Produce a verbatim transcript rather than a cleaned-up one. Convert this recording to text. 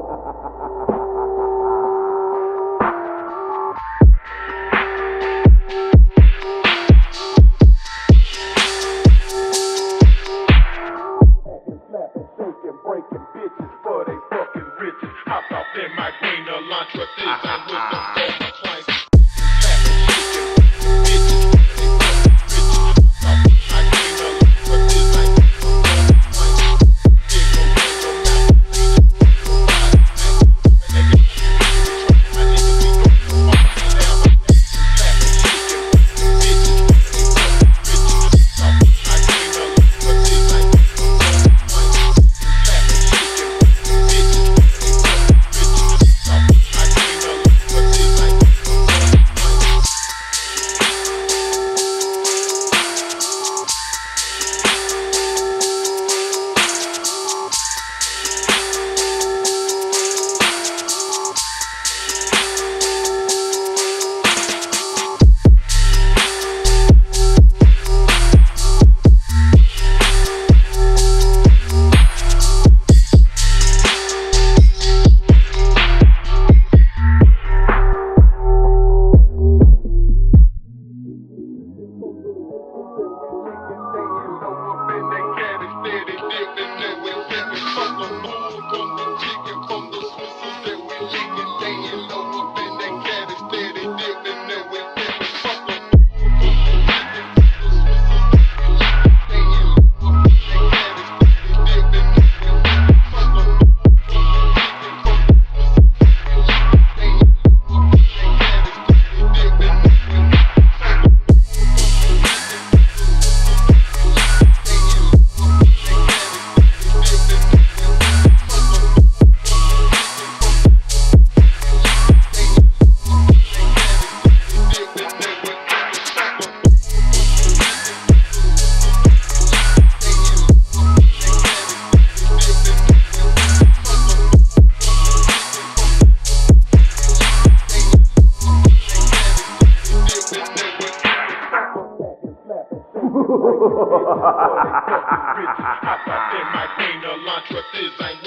Breaking bitches for they fucking riches. Hop out in my green Elantra, this I'm with them so much like. Bitch, hop out in my green Elantra, this ain't